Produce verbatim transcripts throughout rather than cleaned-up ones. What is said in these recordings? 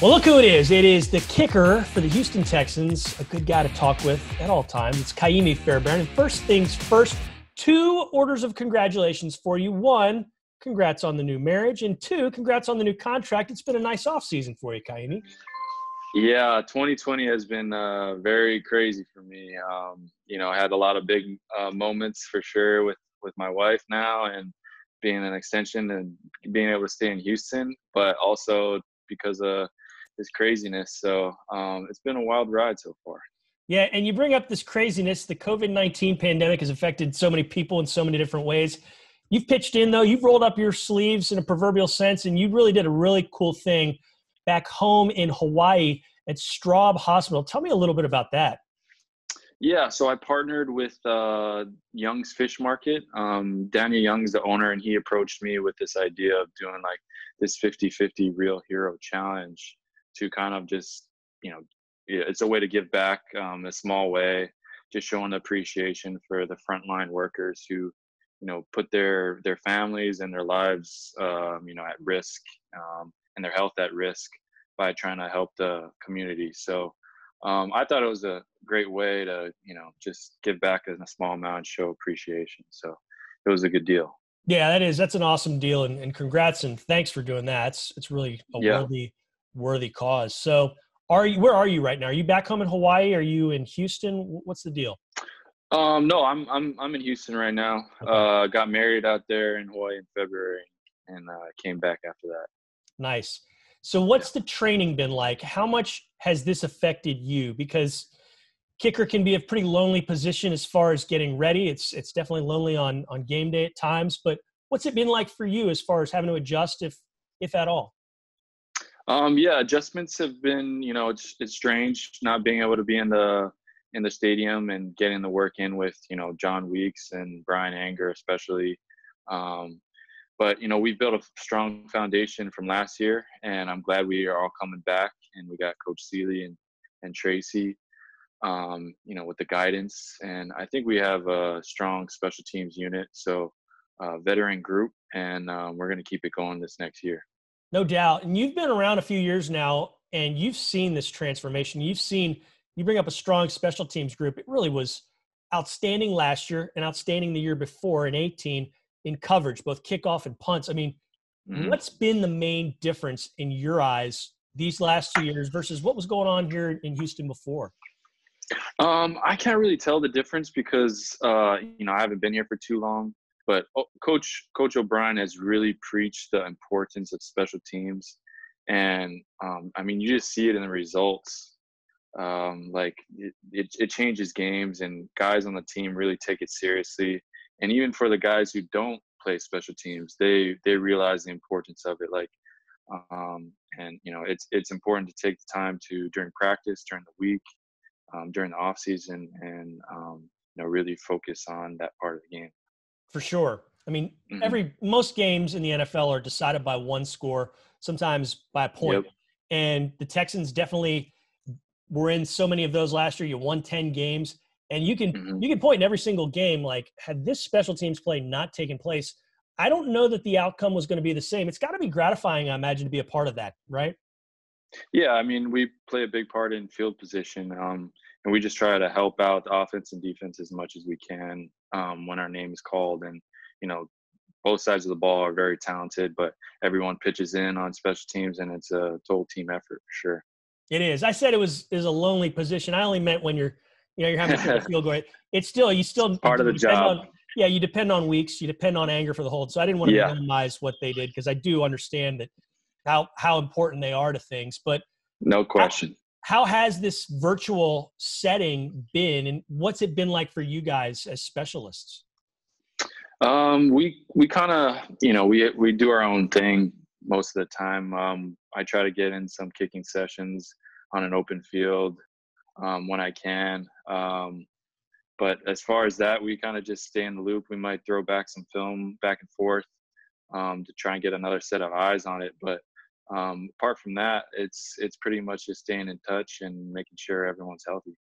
Well, look who it is. It is the kicker for the Houston Texans, a good guy to talk with at all times. It's Kaimi Fairbairn. And first things first, two orders of congratulations for you. One, congrats on the new marriage. And two, congrats on the new contract. It's been a nice offseason for you, Kaimi. Yeah, twenty twenty has been uh, very crazy for me. Um, you know, I had a lot of big uh, moments for sure with, with my wife now and being an extension and being able to stay in Houston, but also because of this craziness. So um, it's been a wild ride so far. Yeah, and you bring up this craziness. The COVID nineteen pandemic has affected so many people in so many different ways. You've pitched in, though. You've rolled up your sleeves in a proverbial sense, and you really did a really cool thing back home in Hawaii at Straub Hospital. Tell me a little bit about that. Yeah, so I partnered with uh, Young's Fish Market. Um, Daniel Young's the owner, and he approached me with this idea of doing like this fifty fifty Real Hero Challenge to kind of just, you know, it's a way to give back um, a small way, just showing appreciation for the frontline workers who, you know, put their, their families and their lives, um, you know, at risk. Um, and their health at risk by trying to help the community. So um, I thought it was a great way to, you know, just give back in a small amount and show appreciation. So it was a good deal. Yeah, that is. That's an awesome deal. And, and congrats and thanks for doing that. It's, it's really a yeah. worthy, worthy cause. So are you, where are you right now? Are you back home in Hawaii? Are you in Houston? What's the deal? Um, no, I'm, I'm, I'm in Houston right now. Okay. Uh, got married out there in Hawaii in February and uh, came back after that. Nice. So what's the training been like? How much has this affected you? Because kicker can be a pretty lonely position as far as getting ready. It's it's definitely lonely on, on game day at times, but what's it been like for you as far as having to adjust if, if at all? Um, yeah, adjustments have been, you know, it's, it's strange not being able to be in the, in the stadium and getting the work in with, you know, John Weeks and Brian Anger, especially, um, but, you know, we built a strong foundation from last year, and I'm glad we are all coming back. And we got Coach Seeley and, and Tracy, um, you know, with the guidance. And I think we have a strong special teams unit, so uh, veteran group, and uh, we're going to keep it going this next year. No doubt. And you've been around a few years now, and you've seen this transformation. You've seen – you bring up a strong special teams group. It really was outstanding last year and outstanding the year before in eighteen – in coverage, both kickoff and punts. I mean, mm-hmm. what's been the main difference in your eyes these last two years versus what was going on here in Houston before? Um, I can't really tell the difference because, uh, you know, I haven't been here for too long, but Coach, Coach O'Brien has really preached the importance of special teams. And, um, I mean, you just see it in the results. Um, like it, it, it changes games and guys on the team really take it seriously. And even for the guys who don't play special teams, they they realize the importance of it. Like, um, and you know, it's it's important to take the time to during practice, during the week, um, during the off season, and um, you know, really focus on that part of the game. For sure. I mean, mm-hmm. every most games in the N F L are decided by one score, sometimes by a point. Yep. And the Texans definitely were in so many of those last year. You won ten games. And you can mm-hmm. you can point in every single game, like, had this special teams play not taken place, I don't know that the outcome was going to be the same. It's got to be gratifying, I imagine, to be a part of that, right? Yeah, I mean, we play a big part in field position, um, and we just try to help out the offense and defense as much as we can um, when our name is called. And, you know, both sides of the ball are very talented, but everyone pitches in on special teams, and it's a total team effort for sure. It is. I said it was is a lonely position. I only meant when you're – you know, you're having to field goal. It's still, you still part of the job. On, yeah, you depend on Weeks, you depend on Anger for the hold. So I didn't want to yeah. minimize what they did because I do understand that how how important they are to things. But no question. How, how has this virtual setting been, and what's it been like for you guys as specialists? Um, we we kind of you know we we do our own thing most of the time. Um, I try to get in some kicking sessions on an open field. Um, when I can. Um, but as far as that, we kind of just stay in the loop. We might throw back some film back and forth um, to try and get another set of eyes on it. But um, apart from that, it's it's pretty much just staying in touch and making sure everyone's healthy.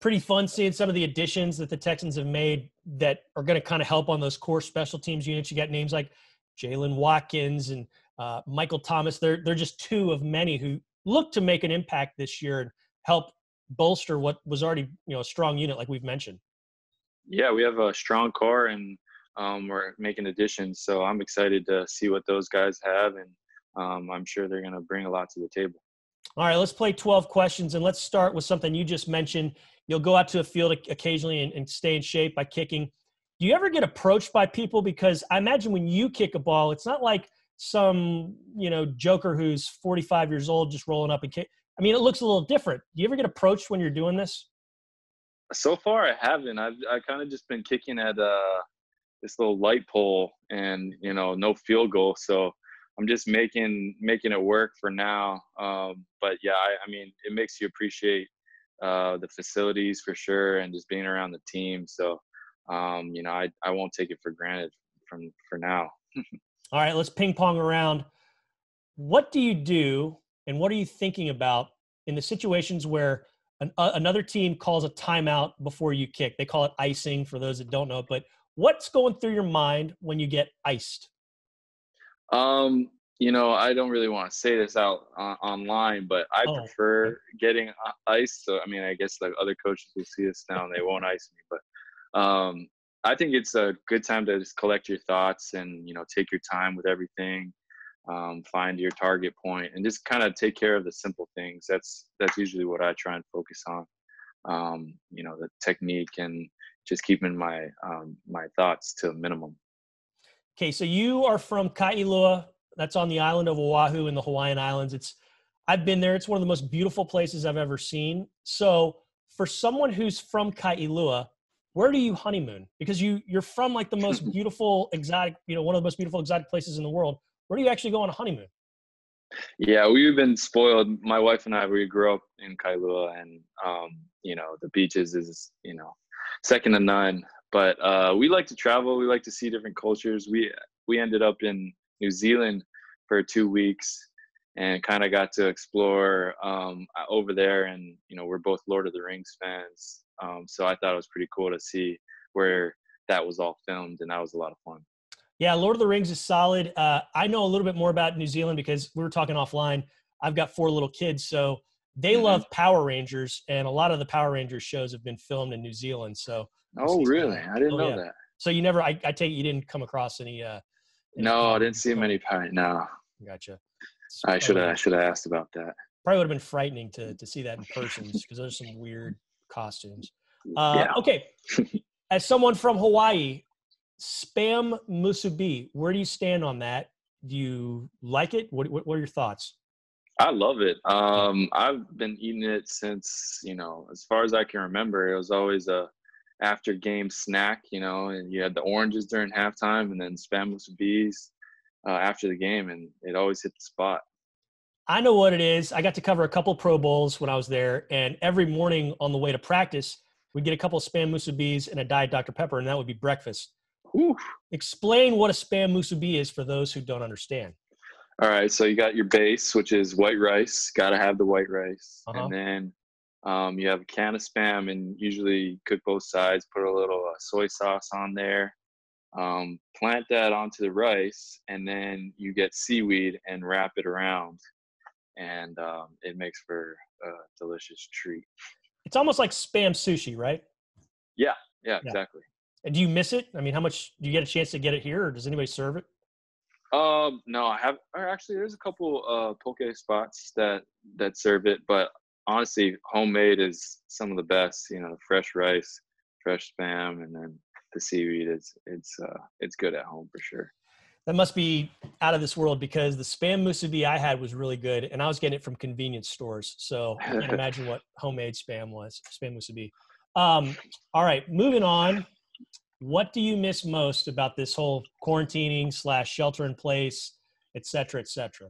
Pretty fun seeing some of the additions that the Texans have made that are going to kind of help on those core special teams units. You got names like Jaylen Watkins and uh, Michael Thomas. They're, they're just two of many who look to make an impact this year and help bolster what was already, you know, a strong unit like we've mentioned? Yeah, we have a strong core, and um, we're making additions. So I'm excited to see what those guys have, and um, I'm sure they're going to bring a lot to the table. All right, let's play twelve questions, and let's start with something you just mentioned. You'll go out to a field occasionally and, and stay in shape by kicking. Do you ever get approached by people? Because I imagine when you kick a ball, it's not like some, you know, joker who's forty-five years old just rolling up and kick. I mean, it looks a little different. Do you ever get approached when you're doing this? So far, I haven't. I've I kind of just been kicking at uh, this little light pole, and, you know, no field goal. So I'm just making making it work for now. Um, but, yeah, I, I mean, it makes you appreciate uh, the facilities for sure, and just being around the team. So, um, you know, I, I won't take it for granted from for now. All right, let's ping pong around. What do you do and what are you thinking about in the situations where an, uh, another team calls a timeout before you kick? They call it icing for those that don't know. But what's going through your mind when you get iced? Um, you know, I don't really want to say this out uh, online, but I oh. prefer getting iced. So, I mean, I guess the other coaches will see this now and they won't ice me. But um, I think it's a good time to just collect your thoughts and, you know, take your time with everything, um, find your target point, and just kind of take care of the simple things. That's, that's usually what I try and focus on. Um, you know, the technique and just keeping my, um, my thoughts to a minimum. Okay, so you are from Kailua. That's on the island of Oahu in the Hawaiian Islands. It's, I've been there. It's one of the most beautiful places I've ever seen. So for someone who's from Kailua, where do you honeymoon? Because you, you're from like the most beautiful, exotic, you know, one of the most beautiful exotic places in the world. Where do you actually go on a honeymoon? Yeah, we've been spoiled. My wife and I, we grew up in Kailua, and, um, you know, the beaches is, you know, second to none. But uh, we like to travel. We like to see different cultures. We we ended up in New Zealand for two weeks and kind of got to explore um, over there. And, you know, we're both Lord of the Rings fans. Um, so I thought it was pretty cool to see where that was all filmed, and that was a lot of fun. Yeah, Lord of the Rings is solid. Uh, I know a little bit more about New Zealand because we were talking offline. I've got four little kids, so they mm-hmm. love Power Rangers, and a lot of the Power Rangers shows have been filmed in New Zealand. So. Oh, really? I didn't oh, know yeah. that. So you never, I, I take it you didn't come across any. Uh, any no, I didn't see many pirate. No. Gotcha. It's I should have, I should have asked about that. Probably would have been frightening to to see that in person because there's some weird costumes. Uh, yeah. Okay. As someone from Hawaii, Spam musubi, where do you stand on that? Do you like it? What What, what are your thoughts? I love it. Um, I've been eating it since, you know, as far as I can remember. It was always a after game snack, you know, and you had the oranges during halftime and then Spam musubi uh, after the game, and it always hit the spot. I know what it is. I got to cover a couple Pro Bowls when I was there, and every morning on the way to practice, we'd get a couple of Spam musubis and a Diet Doctor Pepper, and that would be breakfast. Oof. Explain what a Spam musubi is for those who don't understand. All right, so you got your base, which is white rice. Got to have the white rice. Uh-huh. And then Um, you have a can of Spam, and usually cook both sides, put a little uh, soy sauce on there, um, plant that onto the rice, and then you get seaweed and wrap it around, and um, it makes for a delicious treat. It's almost like Spam sushi, right? Yeah, yeah, yeah, exactly. And do you miss it? I mean, how much do you get a chance to get it here, or does anybody serve it? Um, no, I have. Or actually, there's a couple uh, poke spots that, that serve it, but honestly, homemade is some of the best. You know, the fresh rice, fresh Spam, and then the seaweed. It's it's uh, it's good at home for sure. That must be out of this world because the Spam musubi I had was really good, and I was getting it from convenience stores. So I can imagine what homemade Spam was. Spam musubi. Um, all right, moving on. What do you miss most about this whole quarantining slash shelter in place, et cetera, et cetera?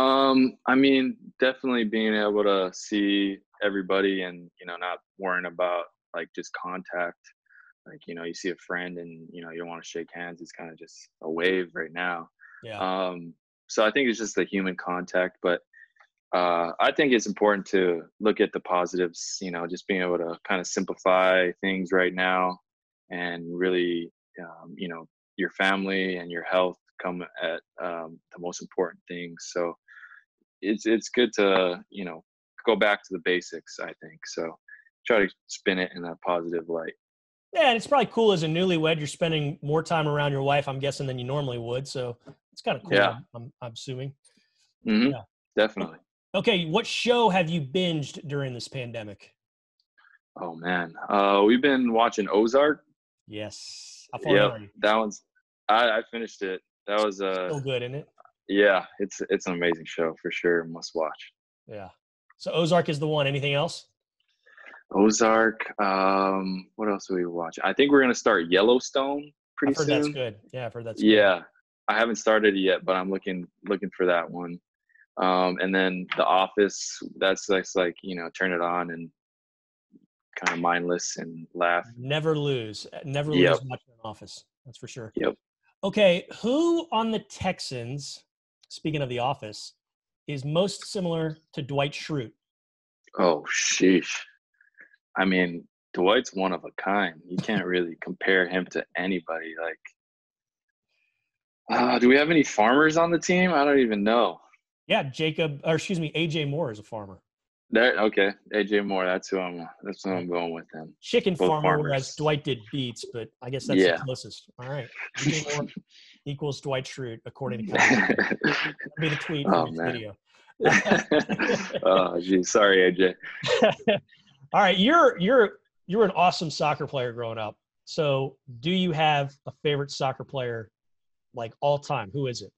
Um, I mean, definitely being able to see everybody and, you know, not worrying about like just contact. Like, you know, you see a friend and, you know, you don't want to shake hands. It's kind of just a wave right now. Yeah. Um, so I think it's just the human contact, but, uh, I think it's important to look at the positives, you know, just being able to kind of simplify things right now and really, um, you know, your family and your health come at um, the most important things. So it's it's good to, you know, go back to the basics, I think. So try to spin it in that positive light. Yeah, and it's probably cool as a newlywed. You're spending more time around your wife, I'm guessing, than you normally would. So it's kind of cool, yeah. I'm, I'm assuming. Mm-hmm. Yeah. Definitely. Okay, what show have you binged during this pandemic? Oh, man. Uh, we've been watching Ozark. Yes. Yeah, that one's – I finished it. That was uh, – so good, isn't it? Yeah, it's it's an amazing show for sure. Must watch. Yeah. So Ozark is the one. Anything else? Ozark. Um, what else do we watch? I think we're going to start Yellowstone pretty soon. I've heard soon. That's good. Yeah, I've heard that's good. Yeah. I haven't started it yet, but I'm looking looking for that one. Um, and then The Office, that's, that's like, you know, turn it on and kind of mindless and laugh. Never lose. Never yep. lose much in The Office. That's for sure. Yep. Okay, who on the Texans, speaking of The Office, is most similar to Dwight Schrute? Oh, sheesh. I mean, Dwight's one of a kind. You can't really compare him to anybody. Like, uh, do we have any farmers on the team? I don't even know. Yeah, Jacob, or excuse me, A J. Moore is a farmer. There, okay, A J. Moore. That's who I'm. That's who I'm going with then. Chicken Both farmer, farmers. Whereas Dwight did beats, but I guess that's yeah. the closest. All right, A J. Moore equals Dwight Schrute according to. That'll be the tweet oh, in this video. Oh, geez, sorry, A J. All right, you're you're you're an awesome soccer player growing up. So, do you have a favorite soccer player, like all time? Who is it?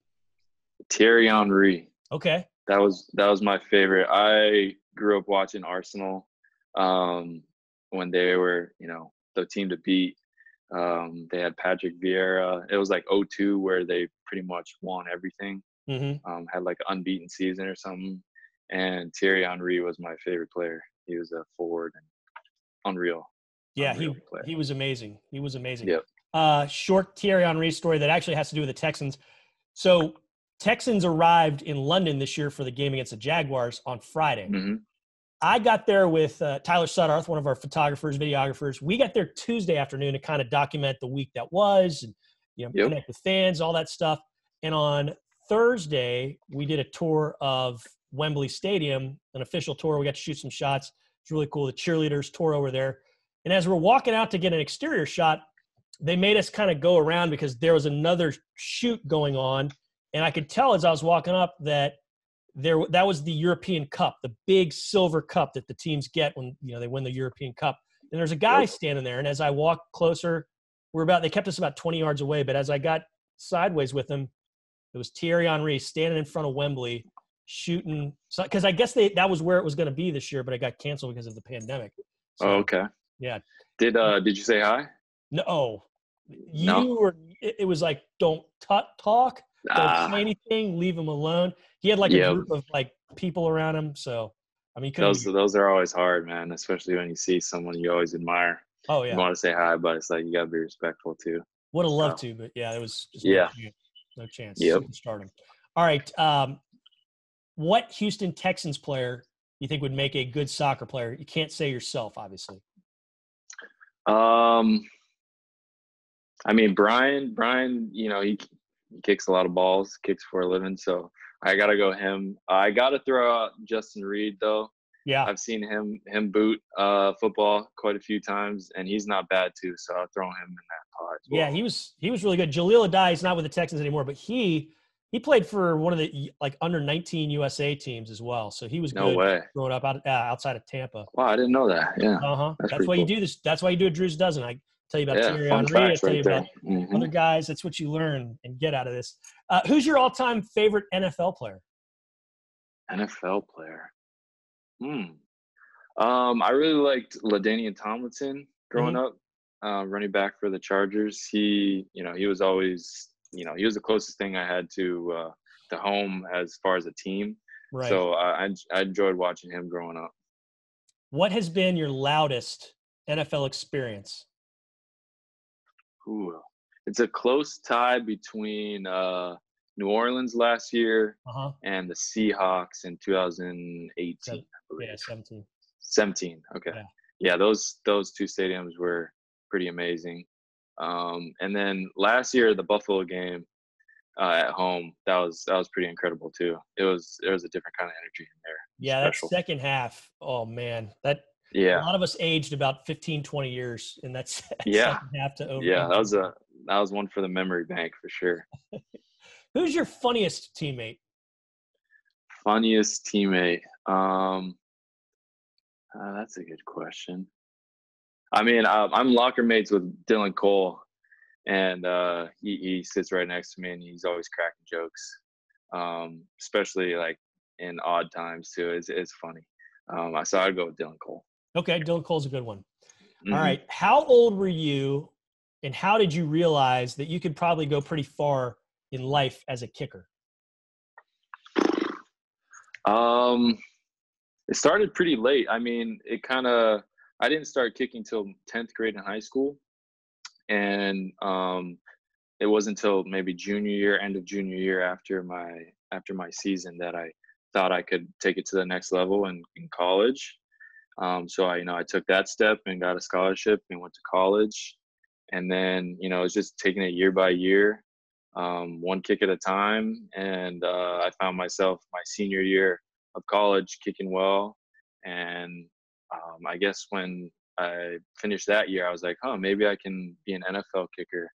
Thierry Henry. Okay. That was that was my favorite. I grew up watching Arsenal um, when they were, you know, the team to beat. Um, they had Patrick Vieira. It was like oh two where they pretty much won everything. Mm-hmm. Um, had like an unbeaten season or something. And Thierry Henry was my favorite player. He was a forward and unreal. Yeah, unreal he player. he was amazing. He was amazing. Yep. Uh, short Thierry Henry story that actually has to do with the Texans. So Texans arrived in London this year for the game against the Jaguars on Friday. Mm-hmm. I got there with uh, Tyler Suttarth, one of our photographers, videographers. We got there Tuesday afternoon to kind of document the week that was and, you know, yep. connect with fans, all that stuff. And on Thursday, we did a tour of Wembley Stadium, an official tour. We got to shoot some shots. It's really cool. The cheerleaders tore over there. And as we're walking out to get an exterior shot, they made us kind of go around because there was another shoot going on. And I could tell as I was walking up that there that was the European Cup, the big silver cup that the teams get when, you know, they win the European Cup. And there's a guy standing there. And as I walked closer, we're about they kept us about twenty yards away. But as I got sideways with him, it was Thierry Henry standing in front of Wembley shooting. So, because I guess they that was where it was going to be this year, but it got canceled because of the pandemic. So, oh, okay. Yeah. Did uh did you say hi? No. You no. were. It, it was like don't tut talk. Don't ah. say anything. Leave him alone. He had like yep. a group of like people around him. So, I mean, those be... those are always hard, man. Especially when you see someone you always admire. Oh yeah. You want to say hi, but it's like you gotta be respectful too. Would have loved so. to, but yeah, it was just yeah, no chance. Yep. Starting. All right. Um, what Houston Texans player you think would make a good soccer player? You can't say yourself, obviously. Um, I mean, Brian. Brian, you know he. He kicks a lot of balls, kicks for a living. So I got to go him. I got to throw out Justin Reed, though. Yeah. I've seen him him boot uh, football quite a few times, and he's not bad, too. So I'll throw him in that pot as well. Yeah, he was he was really good. Jaleel Adai is not with the Texans anymore, but he he played for one of the, like, under nineteen U S A teams as well. So he was no good way. growing up out, uh, outside of Tampa. Wow, I didn't know that. Yeah. Uh-huh. That's, that's why cool. you do this. That's why you do a Drew's Dozen. I tell you about yeah, Thierry Henry. I tell right you about mm-hmm. other guys. That's what you learn and get out of this. Uh, who's your all-time favorite N F L player? N F L player. Hmm. Um, I really liked LaDanian Tomlinson growing mm-hmm. up, uh, running back for the Chargers. He, you know, he was always, you know, he was the closest thing I had to uh, to home as far as a team. Right. So I, I I enjoyed watching him growing up. What has been your loudest N F L experience? Ooh, it's a close tie between uh, New Orleans last year uh-huh. and the Seahawks in two thousand eighteen. Seven, I believe. Yeah, seventeen. seventeen, okay. Yeah. yeah, those those two stadiums were pretty amazing. Um, and then last year, the Buffalo game, uh, at home, that was that was pretty incredible too. It was there was a different kind of energy in there. Yeah, that second half. Oh man, that yeah. A lot of us aged about fifteen, twenty years in that yeah. second half to over. Yeah, that was a that was one for the memory bank for sure. Who's your funniest teammate? Funniest teammate. Um, uh, that's a good question. I mean, I, I'm locker mates with Dylan Cole, and uh, he, he sits right next to me, and he's always cracking jokes, um, especially like in odd times too. It's, it's funny. Um, so I'd go with Dylan Cole. Okay, Dylan Cole's a good one. Mm-hmm. All right. How old were you, and how did you realize that you could probably go pretty far in life as a kicker? Um, it started pretty late. I mean, it kind of – I didn't start kicking till tenth grade in high school. And um, it wasn't until maybe junior year, end of junior year after my after my season that I thought I could take it to the next level in, in college. Um, so, I you know, I took that step and got a scholarship and went to college. And then, you know, it was just taking it year by year. Um, one kick at a time, and uh, I found myself my senior year of college kicking well, and um, I guess when I finished that year, I was like, oh, maybe I can be an N F L kicker.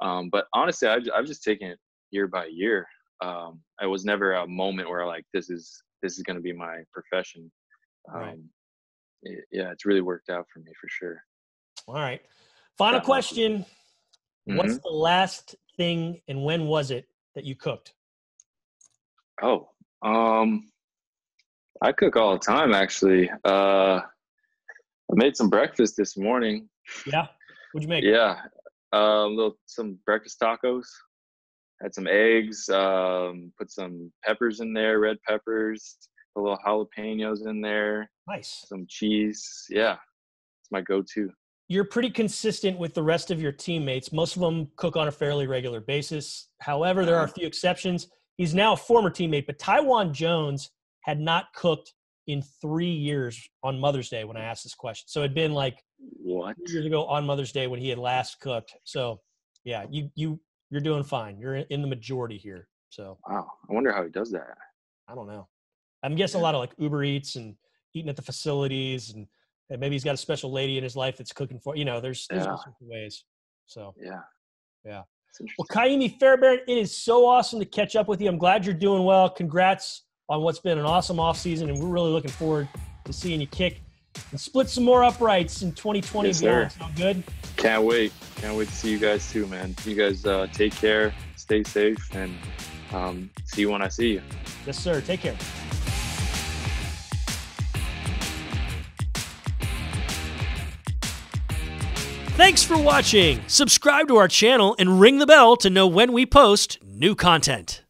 Um, but honestly, I've, I've just taken it year by year. Um, it was never a moment where like this is this is going to be my profession. Um, right. it, yeah, it's really worked out for me for sure. All right, final that question. Might be. Mm-hmm. What's the last thing and when was it that you cooked? Oh, um, I cook all the time actually. Uh, I made some breakfast this morning. Yeah, what'd you make? Yeah, uh, little some breakfast tacos. Had some eggs. Um, put some peppers in there, red peppers, a little jalapenos in there. Nice. Some cheese. Yeah, it's my go-to. You're pretty consistent with the rest of your teammates. Most of them cook on a fairly regular basis. However, there are a few exceptions. He's now a former teammate, but Tywan Jones had not cooked in three years on Mother's Day when I asked this question. So it had been like what? three years ago on Mother's Day when he had last cooked. So, yeah, you, you, you're doing fine. You're in the majority here. So wow. I wonder how he does that. I don't know. I'm guessing a lot of like Uber Eats and eating at the facilities and – and maybe he's got a special lady in his life that's cooking for, you know, there's, there's yeah. ways. So, yeah. Yeah. Well, Kaimi Fairbairn, it is so awesome to catch up with you. I'm glad you're doing well. Congrats on what's been an awesome offseason, and we're really looking forward to seeing you kick and split some more uprights in twenty twenty. Yes, sir. Sound good? Can't wait. Can't wait to see you guys too, man. You guys uh, take care, stay safe, and um, see you when I see you. Yes, sir. Take care. Thanks for watching. Subscribe to our channel and ring the bell to know when we post new content.